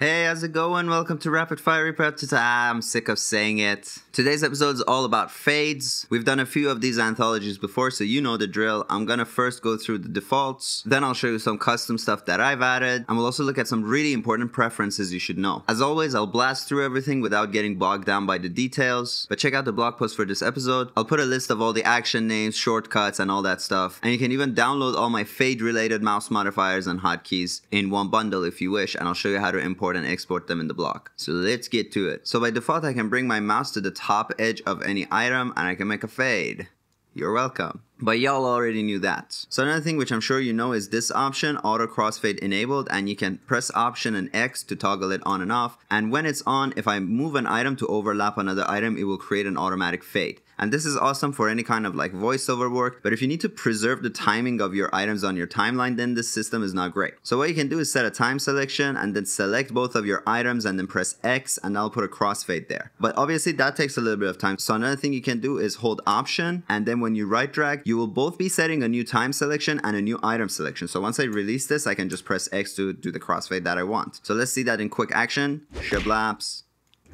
Hey, how's it going? Welcome to Rapid Fire Reaper. I'm sick of saying it. Today's episode is all about fades. We've done a few of these anthologies before, so you know the drill. I'm gonna first go through the defaults, then I'll show you some custom stuff that I've added, and we'll also look at some really important preferences you should know. As always, I'll blast through everything without getting bogged down by the details, but check out the blog post for this episode. I'll put a list of all the action names, shortcuts, and all that stuff, and you can even download all my fade-related mouse modifiers and hotkeys in one bundle if you wish, and I'll show you how to import and export them in the block. So let's get to it. So by default, I can bring my mouse to the top edge of any item and I can make a fade. You're welcome. But y'all already knew that. So another thing which I'm sure you know is this option, auto crossfade enabled, and you can press option and X to toggle it on and off. And when it's on, if I move an item to overlap another item, it will create an automatic fade. And this is awesome for any kind of like voiceover work, but if you need to preserve the timing of your items on your timeline, then this system is not great. So what you can do is set a time selection and then select both of your items and then press X, and I'll put a crossfade there. But obviously that takes a little bit of time. So another thing you can do is hold option, and then when you right drag, you will both be setting a new time selection and a new item selection. So once I release this, I can just press X to do the crossfade that I want. So let's see that in quick action. Shablaps,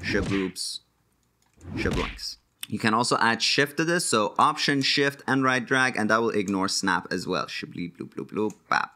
shabloops, shablanks. You can also add shift to this. So option, shift, and right drag, and that will ignore snap as well. Shableep, bloop, bloop, bloop, bap.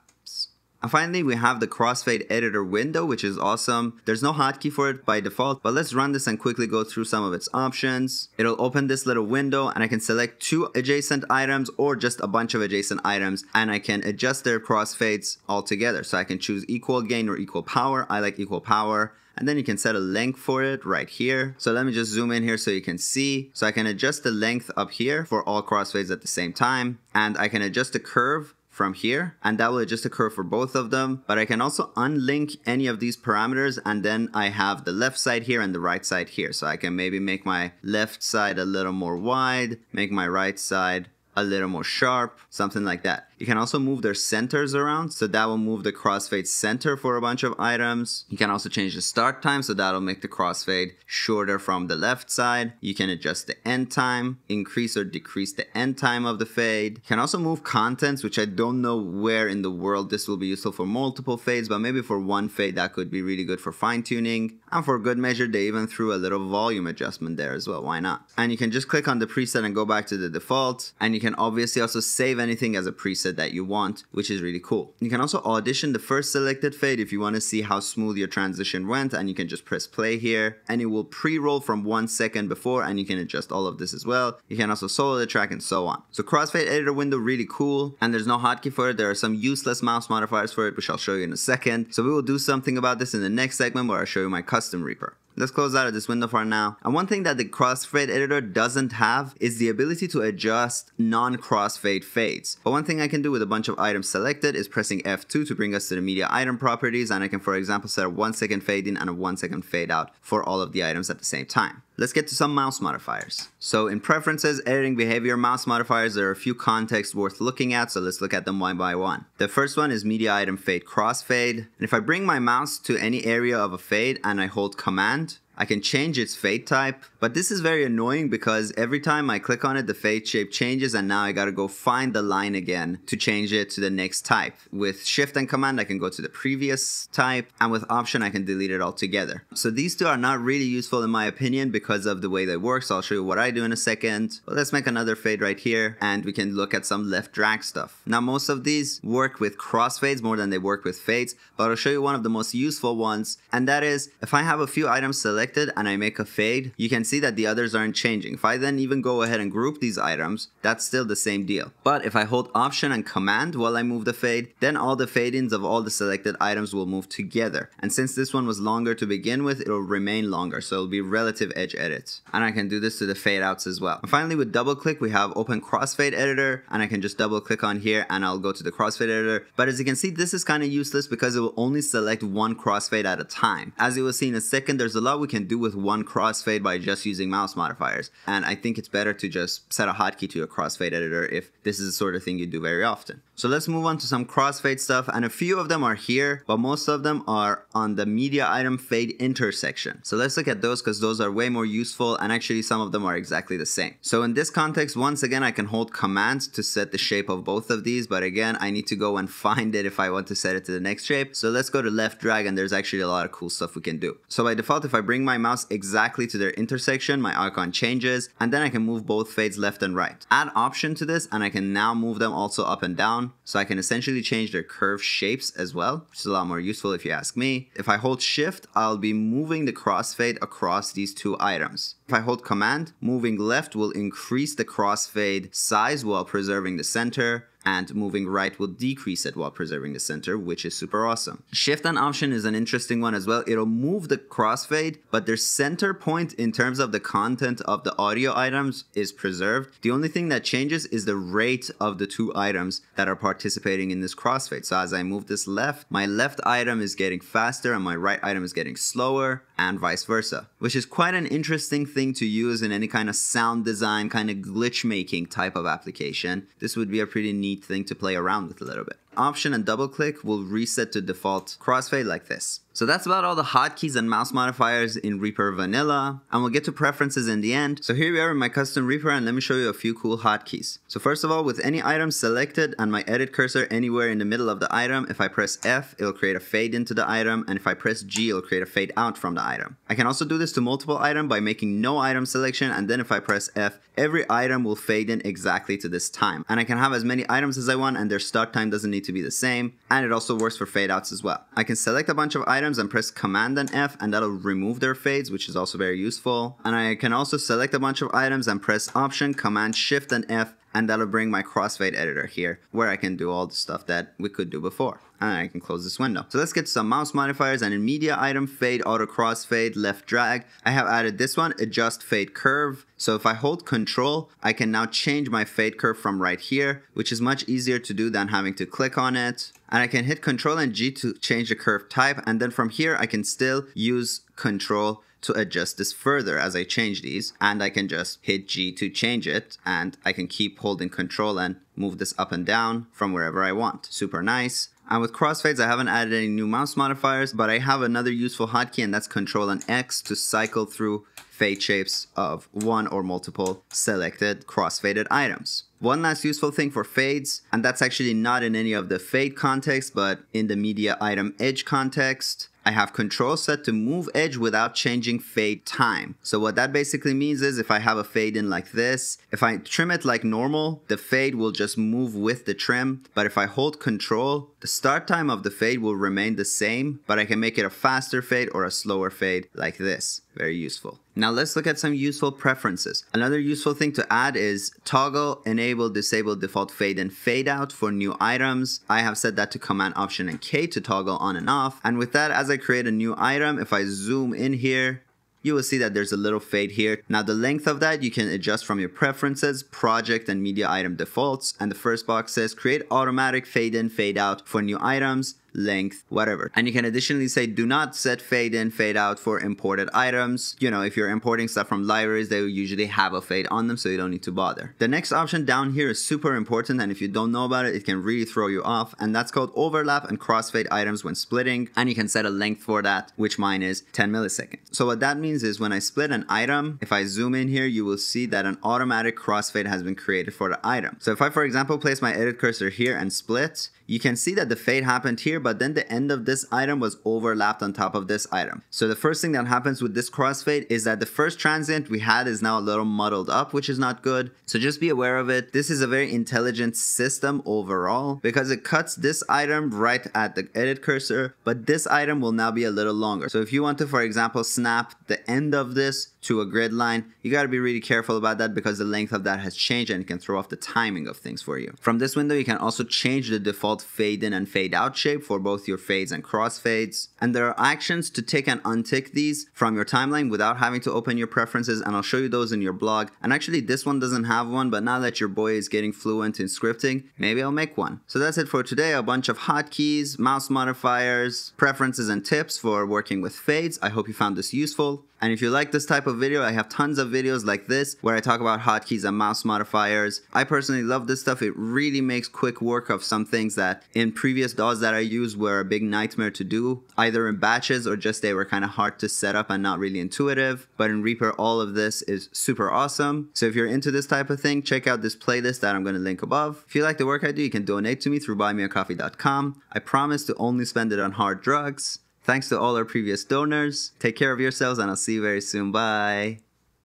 And finally, we have the crossfade editor window, which is awesome. There's no hotkey for it by default, but let's run this and quickly go through some of its options. It'll open this little window and I can select two adjacent items or just a bunch of adjacent items, and I can adjust their crossfades all together. So I can choose equal gain or equal power. I like equal power. And then you can set a length for it right here. So let me just zoom in here so you can see. So I can adjust the length up here for all crossfades at the same time, and I can adjust the curve from here, and that will adjust the curve for both of them. But I can also unlink any of these parameters, and then I have the left side here and the right side here. So I can maybe make my left side a little more wide, make my right side a little more sharp, something like that. You can also move their centers around, so that will move the crossfade center for a bunch of items. You can also change the start time, so that'll make the crossfade shorter from the left side. You can adjust the end time, increase or decrease the end time of the fade. You can also move contents, which I don't know where in the world this will be useful for multiple fades, but maybe for one fade that could be really good for fine tuning. And for good measure, they even threw a little volume adjustment there as well, why not? And you can just click on the preset and go back to the default, and you can obviously also save anything as a preset that you want, which is really cool. You can also audition the first selected fade if you want to see how smooth your transition went, and you can just press play here, and it will pre-roll from 1 second before, and you can adjust all of this as well. You can also solo the track and so on. So crossfade editor window, really cool, and there's no hotkey for it. There are some useless mouse modifiers for it, which I'll show you in a second. So we will do something about this in the next segment where I'll show you my custom Reaper. Let's close out of this window for now. And one thing that the crossfade editor doesn't have is the ability to adjust non-crossfade fades. But one thing I can do with a bunch of items selected is pressing F2 to bring us to the media item properties. And I can, for example, set a 1 second fade in and a 1 second fade out for all of the items at the same time. Let's get to some mouse modifiers. So in preferences, editing behavior, mouse modifiers, there are a few contexts worth looking at, so let's look at them one by one. The first one is media item fade crossfade. And if I bring my mouse to any area of a fade and I hold command, I can change its fade type, but this is very annoying because every time I click on it, the fade shape changes, and now I gotta go find the line again to change it to the next type. With shift and command, I can go to the previous type, and with option, I can delete it altogether. So these two are not really useful in my opinion because of the way they work, so I'll show you what I do in a second. But let's make another fade right here, and we can look at some left drag stuff. Now, most of these work with crossfades more than they work with fades, but I'll show you one of the most useful ones, and that is if I have a few items selected and I make a fade, you can see that the others aren't changing. If I then even go ahead and group these items, that's still the same deal. But if I hold option and command while I move the fade, then all the fade-ins of all the selected items will move together. And since this one was longer to begin with, it'll remain longer, so it'll be relative edge edits. And I can do this to the fade-outs as well. And finally, with double click, we have open crossfade editor, and I can just double click on here and I'll go to the crossfade editor. But as you can see, this is kind of useless because it will only select one crossfade at a time. As you will see in a second, there's a lot we can do with one crossfade by just using mouse modifiers, and I think it's better to just set a hotkey to your crossfade editor if this is the sort of thing you do very often. So let's move on to some crossfade stuff, and a few of them are here, but most of them are on the media item fade intersection. So let's look at those because those are way more useful, and actually some of them are exactly the same. So in this context, once again, I can hold command to set the shape of both of these, but again, I need to go and find it if I want to set it to the next shape. So let's go to left drag, and there's actually a lot of cool stuff we can do. So by default, if I bring my mouse exactly to their intersection, my icon changes, and then I can move both fades left and right. Add option to this, and I can now move them also up and down. So I can essentially change their curve shapes as well, which is a lot more useful if you ask me. If I hold shift, I'll be moving the crossfade across these two items. If I hold command, moving left will increase the crossfade size while preserving the center, and moving right will decrease it while preserving the center, which is super awesome. Shift and option is an interesting one as well. It'll move the crossfade, but their center point in terms of the content of the audio items is preserved. The only thing that changes is the rate of the two items that are participating in this crossfade. So as I move this left, my left item is getting faster and my right item is getting slower, and vice versa, which is quite an interesting thing to use in any kind of sound design, kind of glitch making type of application. This would be a pretty neat thing to play around with a little bit. Option and double click will reset to default crossfade like this. So that's about all the hotkeys and mouse modifiers in Reaper Vanilla, and we'll get to preferences in the end. So here we are in my custom Reaper, and let me show you a few cool hotkeys. So first of all, with any item selected and my edit cursor anywhere in the middle of the item, if I press F, it'll create a fade into the item, and if I press G, it'll create a fade out from the item. I can also do this to multiple items by making no item selection, and then if I press F, every item will fade in exactly to this time. And I can have as many items as I want, and their start time doesn't need to be the same, and it also works for fade outs as well. I can select a bunch of items and press command and F, and that'll remove their fades, which is also very useful. And I can also select a bunch of items and press option, command, shift and F, and that'll bring my crossfade editor here, where I can do all the stuff that we could do before. And I can close this window. So let's get some mouse modifiers, and in media item fade, auto crossfade, left drag, I have added this one, adjust fade curve. So if I hold control, I can now change my fade curve from right here, which is much easier to do than having to click on it. And I can hit control and G to change the curve type. And then from here, I can still use control to adjust this further as I change these, and I can just hit G to change it, and I can keep holding control and move this up and down from wherever I want. Super nice. And with crossfades, I haven't added any new mouse modifiers, but I have another useful hotkey, and that's Control and X to cycle through fade shapes of one or multiple selected crossfaded items. One last useful thing for fades, and that's actually not in any of the fade context, but in the media item edge context, I have control set to move edge without changing fade time. So what that basically means is if I have a fade in like this, if I trim it like normal, the fade will just move with the trim. But if I hold control, the start time of the fade will remain the same, but I can make it a faster fade or a slower fade like this. Very useful. Now let's look at some useful preferences. Another useful thing to add is toggle, enable, disable default fade and fade out for new items. I have set that to command option and K to toggle on and off. And with that, as I create a new item, if I zoom in here, you will see that there's a little fade here. Now the length of that you can adjust from your preferences, project and media item defaults. And the first box says create automatic fade in, fade out for new items, length, whatever. And you can additionally say do not set fade in, fade out for imported items. You know, if you're importing stuff from libraries, they will usually have a fade on them, so you don't need to bother. The next option down here is super important, and if you don't know about it, it can really throw you off, and that's called overlap and crossfade items when splitting, and you can set a length for that, which mine is 10 milliseconds. So what that means is when I split an item, if I zoom in here, you will see that an automatic crossfade has been created for the item. So if I, for example, place my edit cursor here and split, you can see that the fade happened here, but then the end of this item was overlapped on top of this item. So the first thing that happens with this crossfade is that the first transient we had is now a little muddled up, which is not good. So just be aware of it. This is a very intelligent system overall, because it cuts this item right at the edit cursor, but this item will now be a little longer. So if you want to, for example, snap the end of this to a grid line, you got to be really careful about that because the length of that has changed and it can throw off the timing of things for you. From this window, you can also change the default fade in and fade out shape for both your fades and crossfades. And there are actions to tick and untick these from your timeline without having to open your preferences, and I'll show you those in your blog. And actually this one doesn't have one, but now that your boy is getting fluent in scripting, maybe I'll make one. So that's it for today. A bunch of hotkeys, mouse modifiers, preferences, and tips for working with fades. I hope you found this useful. And if you like this type of video, I have tons of videos like this where I talk about hotkeys and mouse modifiers. I personally love this stuff. It really makes quick work of some things that in previous DAWs that I used were a big nightmare to do, either in batches or just they were kind of hard to set up and not really intuitive. But in Reaper, all of this is super awesome. So if you're into this type of thing, check out this playlist that I'm going to link above. If you like the work I do, you can donate to me through buymeacoffee.com. I promise to only spend it on hard drugs. Thanks to all our previous donors. Take care of yourselves, and I'll see you very soon. Bye.